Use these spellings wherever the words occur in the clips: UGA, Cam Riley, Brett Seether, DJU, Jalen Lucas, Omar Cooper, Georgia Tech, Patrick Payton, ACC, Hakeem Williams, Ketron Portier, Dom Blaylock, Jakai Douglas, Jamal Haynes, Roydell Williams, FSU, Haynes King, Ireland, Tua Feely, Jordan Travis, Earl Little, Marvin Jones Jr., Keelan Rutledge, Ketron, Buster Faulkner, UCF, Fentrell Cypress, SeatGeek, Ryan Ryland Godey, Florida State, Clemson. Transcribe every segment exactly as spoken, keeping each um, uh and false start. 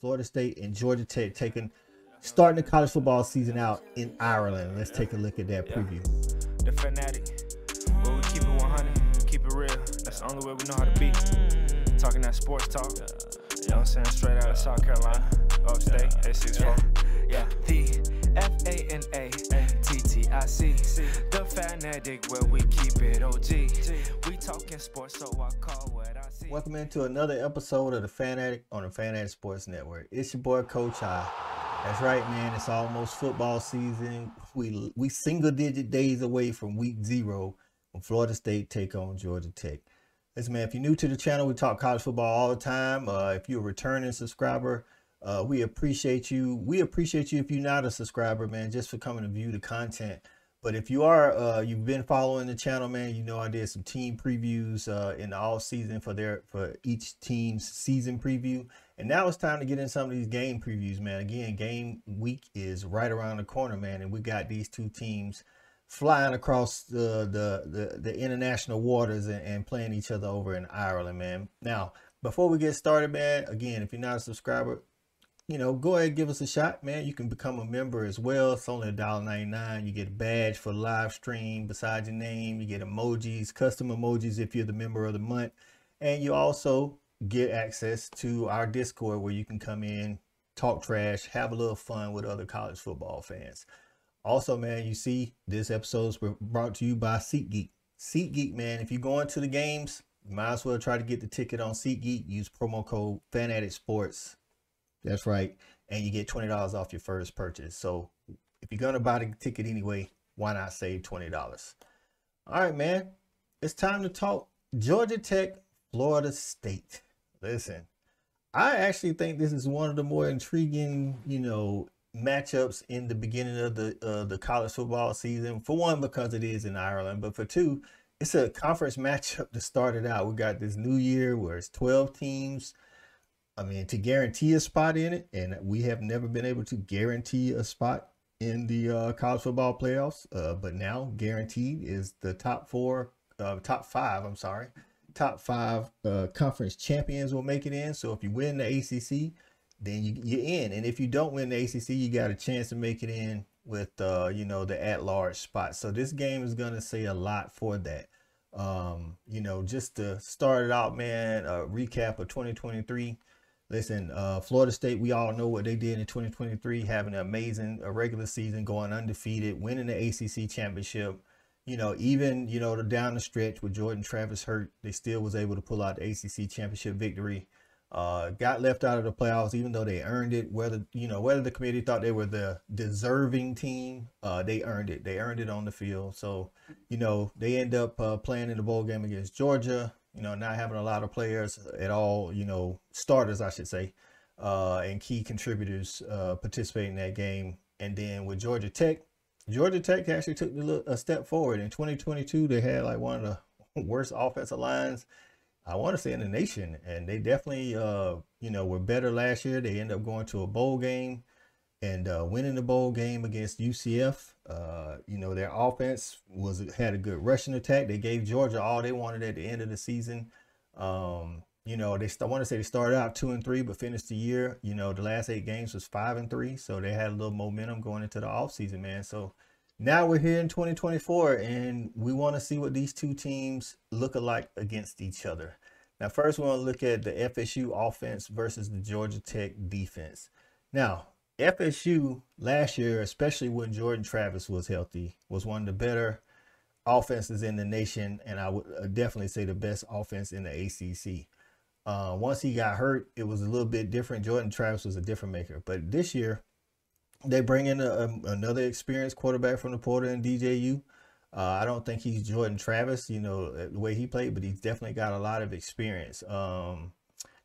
Florida State and Georgia Tech taking starting the college football season out in Ireland. Let's take a look at that preview. The fanatic, but we keep it one hundred, keep it real. That's the only way we know how to be. Talking that sports talk, you know what I'm saying? Straight out of South Carolina, upstate, eight six four. Yeah, the F A N A T T I C, the fanatic where we keep it O G. We talking sports, so I call what I see. Welcome into another episode of the Fanatic on the Fanatic Sports Network. It's your boy Coach I. That's right, man. It's almost football season. We we single digit days away from week zero when Florida State take on Georgia Tech. Listen, man, if you're new to the channel, we talk college football all the time. Uh, if you're a returning subscriber, Uh, we appreciate you. We appreciate you if you're not a subscriber, man, just for coming to view the content. But if you are, uh, you've been following the channel, man, you know I did some team previews uh, in the off season for their for each team's season preview. And now it's time to get in some of these game previews, man. Again, game week is right around the corner, man. And we got these two teams flying across the, the, the, the international waters and, and playing each other over in Ireland, man. Now, before we get started, man, again, if you're not a subscriber, you know, go ahead and give us a shot, man. You can become a member as well. It's only a dollar ninety-nine. You get a badge for live stream beside your name. You get emojis, custom emojis if you're the member of the month. And you also get access to our Discord where you can come in, talk trash, have a little fun with other college football fans. Also, man, you see this episode is brought to you by SeatGeek. SeatGeek, man, if you're going to the games, you might as well try to get the ticket on SeatGeek. Use promo code FanaticSports. That's right. And you get twenty dollars off your first purchase. So if you're going to buy the ticket anyway, why not save twenty dollars? All right, man. It's time to talk Georgia Tech, Florida State. Listen, I actually think this is one of the more intriguing, you know, matchups in the beginning of the, uh, the college football season. For one, because it is in Ireland. But for two, it's a conference matchup to start it out. We got this new year where it's twelve teams. I mean, to guarantee a spot in it, and we have never been able to guarantee a spot in the uh, college football playoffs. Uh, but now, guaranteed is the top four, uh, top five. I'm sorry, top five uh, conference champions will make it in. So if you win the A C C, then you, you're in. And if you don't win the A C C, you got a chance to make it in with uh, you know, the at-large spot. So this game is going to say a lot for that. Um, you know, just to start it out, man. A recap of twenty twenty-three. Listen, uh, Florida State, we all know what they did in twenty twenty-three, having an amazing a regular season, going undefeated, winning the A C C championship. You know, even, you know, the down the stretch with Jordan Travis hurt, they still was able to pull out the A C C championship victory. Uh, got left out of the playoffs, even though they earned it. Whether, you know, whether the committee thought they were the deserving team, uh, they earned it. They earned it on the field. So, you know, they end up uh, playing in the bowl game against Georgia. You know, not having a lot of players at all, you know, starters, I should say, uh, and key contributors uh, participating in that game. And then with Georgia Tech, Georgia Tech actually took a step forward. In twenty twenty-two, they had like one of the worst offensive lines, I want to say, in the nation. And they definitely, uh, you know, were better last year. They ended up going to a bowl game and uh, winning the bowl game against U C F. Uh, you know, their offense was had a good rushing attack. They gave Georgia all they wanted at the end of the season. Um, you know, they I want to say they started out two and three, but finished the year. You know, the last eight games was five and three, so they had a little momentum going into the offseason, man. So now we're here in twenty twenty-four, and we want to see what these two teams look alike against each other. Now, first, we want to look at the F S U offense versus the Georgia Tech defense. Now, F S U last year, especially when Jordan Travis was healthy, was one of the better offenses in the nation, and I would definitely say the best offense in the A C C. Uh, once he got hurt, it was a little bit different. Jordan Travis was a different maker. But this year, they bring in a, a, another experienced quarterback from the portal in D J U. Uh, I don't think he's Jordan Travis, you know, the way he played, but he's definitely got a lot of experience. Um,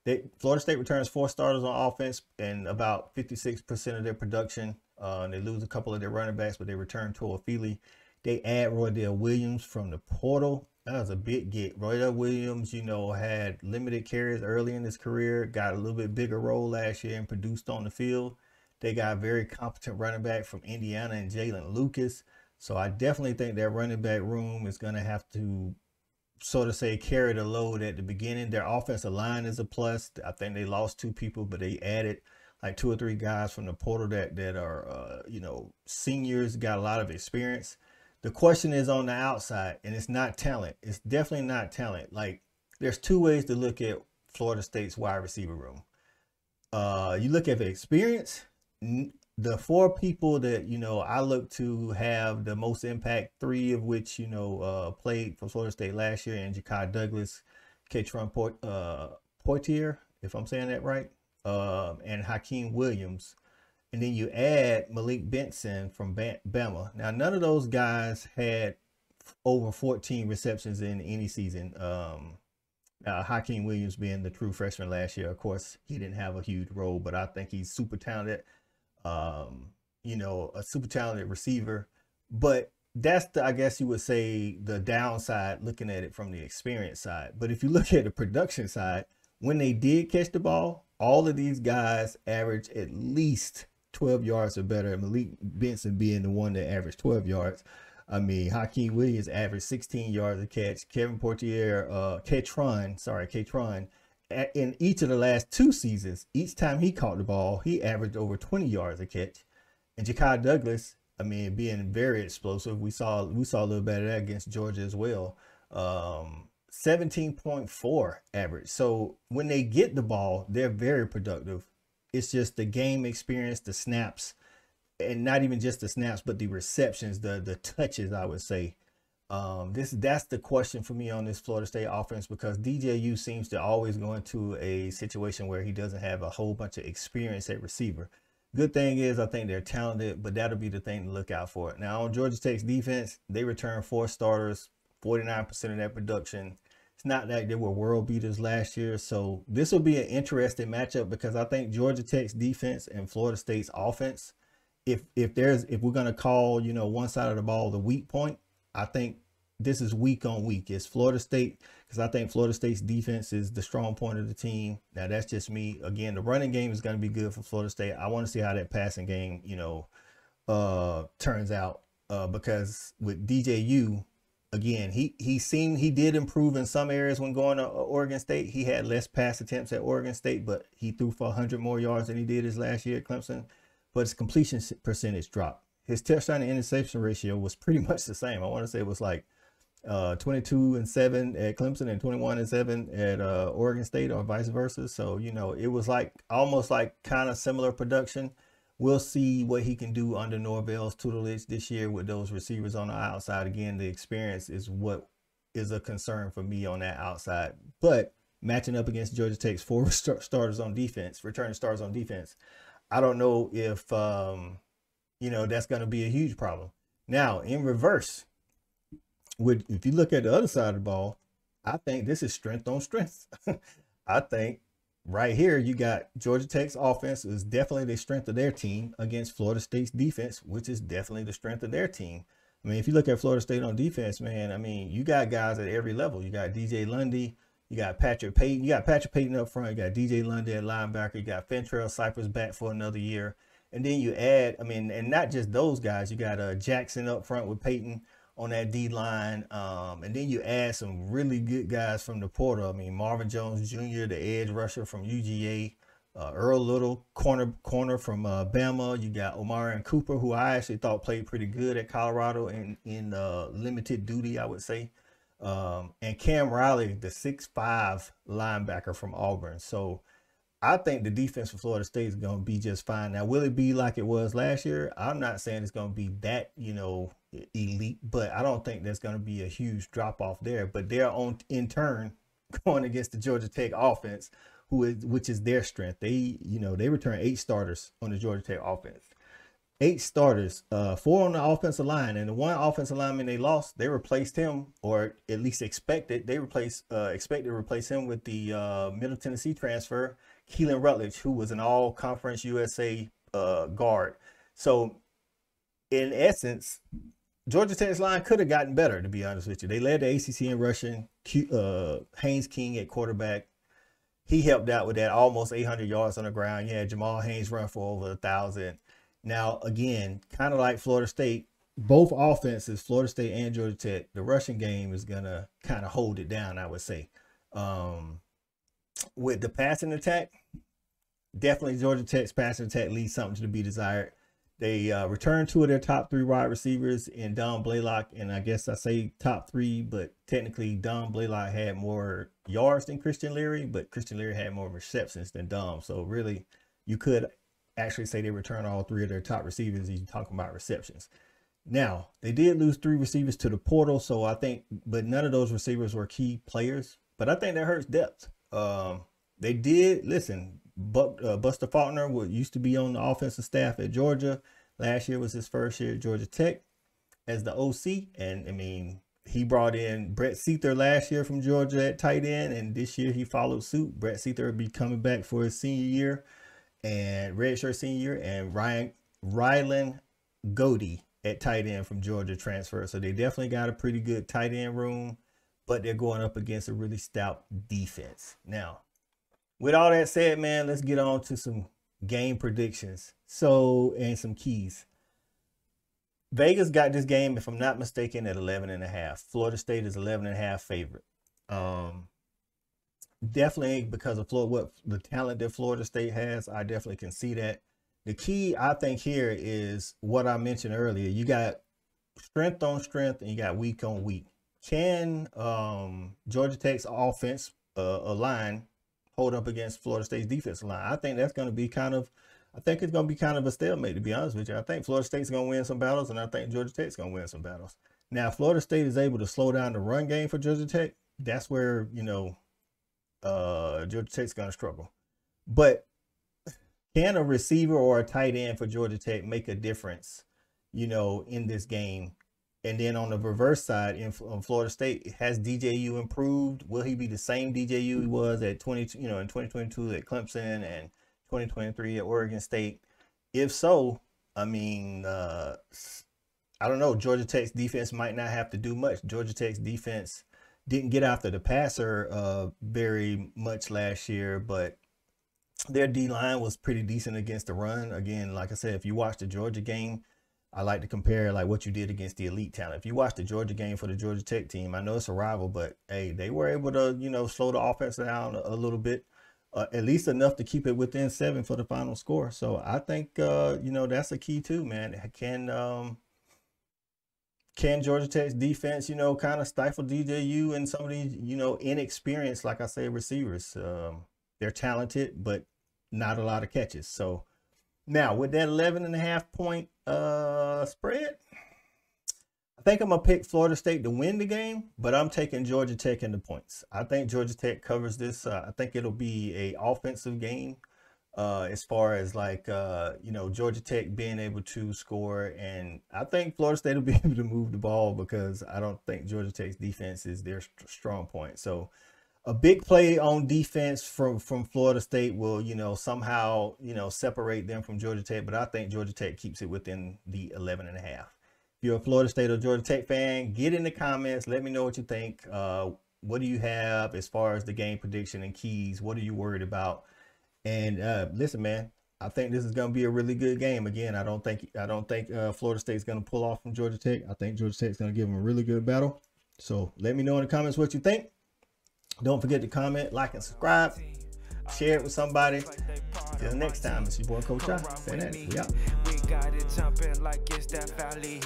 They, Florida State returns four starters on offense and about fifty-six percent of their production. Uh, and they lose a couple of their running backs, but they return Tua Feely. They add Roydell Williams from the portal. That was a big get. Roydell Williams, you know, had limited carries early in his career, got a little bit bigger role last year and produced on the field. They got a very competent running back from Indiana and Jalen Lucas. So I definitely think that running back room is going to have to, so to say, carry the load at the beginning. Their offensive line is a plus. I think they lost two people, but they added like two or three guys from the portal that that are uh, you know, seniors, got a lot of experience. The question is on the outside, and it's not talent. It's definitely not talent. Like, there's two ways to look at Florida State's wide receiver room. Uh, you look at the experience. The four people that, you know, I look to have the most impact, three of which, you know, uh, played for Florida State last year, and Jakai Douglas, Ketron Port, uh, Portier, if I'm saying that right, um, and Hakeem Williams. And then you add Malik Benson from Bama. Now, none of those guys had over fourteen receptions in any season. Um, Uh, Hakeem Williams being the true freshman last year, of course, he didn't have a huge role, but I think he's super talented, um, you know, a super talented receiver. But that's the, I guess you would say, the downside looking at it from the experience side. But if you look at the production side, when they did catch the ball, all of these guys averaged at least twelve yards or better. Malik Benson being the one that averaged twelve yards. I mean, Hakeem Williams averaged sixteen yards a catch. Kevin Portier, uh, Ketron, sorry, Ketron, in each of the last two seasons, each time he caught the ball, he averaged over twenty yards a catch. And Jakai Douglas, I mean, being very explosive, we saw we saw a little bit of that against Georgia as well. Um, seventeen point four average. So when they get the ball, they're very productive. It's just the game experience, the snaps. And not even just the snaps, but the receptions, the the touches, I would say. Um, this that's the question for me on this Florida State offense, because D J U seems to always go into a situation where he doesn't have a whole bunch of experience at receiver. Good thing is, I think they're talented, but that'll be the thing to look out for. Now, on Georgia Tech's defense, they return four starters, forty-nine percent of that production. It's not like they were world beaters last year. So this will be an interesting matchup, because I think Georgia Tech's defense and Florida State's offense, If if there's if we're gonna call, you know, one side of the ball the weak point, I think this is week on week. It's Florida State, because I think Florida State's defense is the strong point of the team. Now, that's just me. Again, the running game is gonna be good for Florida State. I want to see how that passing game, you know, uh, turns out. Uh, because with D J U, again, he he seemed he did improve in some areas when going to Oregon State. He had less pass attempts at Oregon State, but he threw for one hundred more yards than he did his last year at Clemson. But his completion percentage dropped. His touchdown to interception ratio was pretty much the same. I want to say it was like uh, twenty-two and seven at Clemson and twenty-one and seven at uh, Oregon State, or vice versa. So, you know, it was like almost like kind of similar production. We'll see what he can do under Norvell's tutelage this year with those receivers on the outside. Again, the experience is what is a concern for me on that outside. But matching up against Georgia Tech's four starters on defense, returning starters on defense, I don't know if, um, you know, that's going to be a huge problem. Now, in reverse, with, if you look at the other side of the ball, I think this is strength on strength. I think right here you got Georgia Tech's offense is definitely the strength of their team against Florida State's defense, which is definitely the strength of their team. I mean, if you look at Florida State on defense, man, I mean, you got guys at every level. You got D J Lundy. You got Patrick Payton. You got Patrick Payton up front. You got D J Lundy at linebacker. You got Fentrell Cypress back for another year. And then you add, I mean, and not just those guys. You got uh, Jackson up front with Payton on that D line. Um, and then you add some really good guys from the portal. I mean, Marvin Jones Junior, the edge rusher from U G A. Uh, Earl Little, corner corner from uh, Bama. You got Omar and Cooper, who I actually thought played pretty good at Colorado in, in uh, limited duty, I would say. Um, and Cam Riley, the six five linebacker from Auburn. So I think the defense for Florida State is going to be just fine. Now, will it be like it was last year? I'm not saying it's going to be that, you know, elite, but I don't think there's going to be a huge drop off there. But they're on, in turn, going against the Georgia Tech offense, who is, which is their strength. They, you know, they return eight starters on the Georgia Tech offense. Eight starters, uh, four on the offensive line, and the one offensive lineman they lost, they replaced him, or at least expected. They replaced, uh, expected to replace him with the uh, Middle Tennessee transfer, Keelan Rutledge, who was an All-Conference U S A uh, guard. So, in essence, Georgia Tech's line could have gotten better, to be honest with you. They led the A C C in rushing. Q, uh, Haynes King at quarterback. He helped out with that, almost eight hundred yards on the ground. Yeah, Jamal Haynes run for over one thousand. Now, again, kind of like Florida State, both offenses, Florida State and Georgia Tech, the rushing game is going to kind of hold it down, I would say. Um, with the passing attack, definitely Georgia Tech's passing attack leaves something to be desired. They uh, returned two of their top three wide receivers in Dom Blaylock, and I guess I say top three, but technically Dom Blaylock had more yards than Christian Leary, but Christian Leary had more receptions than Dom. So really, you could actually say they return all three of their top receivers if you're talking about receptions. Now, they did lose three receivers to the portal, so I think, but none of those receivers were key players. But I think that hurts depth. Um, they did, listen, But uh, Buster Faulkner would, used to be on the offensive staff at Georgia. Last year was his first year at Georgia Tech as the O C. And I mean, he brought in Brett Seether last year from Georgia at tight end. And this year he followed suit. Brett Seether will be coming back for his senior year and redshirt senior year. And Ryan Ryland Godey at tight end from Georgia transfer. So they definitely got a pretty good tight end room, but they're going up against a really stout defense. Now, with all that said, man, let's get on to some game predictions. So, and some keys. Vegas got this game, if I'm not mistaken, at eleven and a half. Florida State is eleven and a half favorite. Um, definitely because of Florida, what the talent that Florida State has, I definitely can see that. The key, I think, here is what I mentioned earlier. You got strength on strength and you got week on week. Can um, Georgia Tech's offense uh, align? Hold up against Florida State's defensive line. I think that's going to be kind of, I think it's going to be kind of a stalemate, to be honest with you. I think Florida State's going to win some battles, and I think Georgia Tech's going to win some battles. Now, if Florida State is able to slow down the run game for Georgia Tech, that's where, you know, uh, Georgia Tech's going to struggle. But can a receiver or a tight end for Georgia Tech make a difference, you know, in this game? And then on the reverse side, in on Florida State, has D J U improved? Will he be the same D J U he was at twenty, you know, in twenty twenty-two at Clemson and twenty twenty-three at Oregon State? If so, I mean, uh, I don't know. Georgia Tech's defense might not have to do much. Georgia Tech's defense didn't get after the passer uh, very much last year, but their D-line was pretty decent against the run. Again, like I said, if you watch the Georgia game, I like to compare like what you did against the elite talent. If you watch the Georgia game for the Georgia Tech team, I know it's a rival, but hey, they were able to, you know, slow the offense down a, a little bit, uh, at least enough to keep it within seven for the final score. So I think, uh, you know, that's a key too, man. Can, um, can Georgia Tech's defense, you know, kind of stifle D J U and some of these, you know, inexperienced, like I say, receivers? Um, they're talented, but not a lot of catches. So now with that eleven and a half point uh, spread, I think I'm going to pick Florida State to win the game, but I'm taking Georgia Tech in the points. I think Georgia Tech covers this. Uh, I think it'll be a offensive game uh, as far as like, uh, you know, Georgia Tech being able to score. And I think Florida State will be able to move the ball because I don't think Georgia Tech's defense is their st strong point. So a big play on defense from, from Florida State will, you know, somehow, you know, separate them from Georgia Tech. But I think Georgia Tech keeps it within the eleven and a half. If you're a Florida State or Georgia Tech fan, get in the comments. Let me know what you think. Uh, what do you have as far as the game prediction and keys? What are you worried about? And uh, listen, man, I think this is going to be a really good game. Again, I don't think, I don't think uh, Florida State's going to pull off from Georgia Tech. I think Georgia Tech's going to give them a really good battle. So let me know in the comments what you think. Don't forget to comment, like, and subscribe. Share it with somebody. Till next time, it's your boy Coach I. Say that. We out. We got it jumping like it's that valley.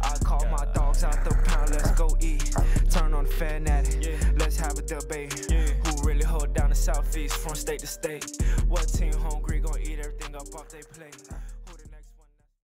I call my dogs out the pound. Let's go eat. Turn on the fan at it. Let's have a debate. Who really hold down the Southeast from state to state? What team hungry gonna eat everything up off they plate?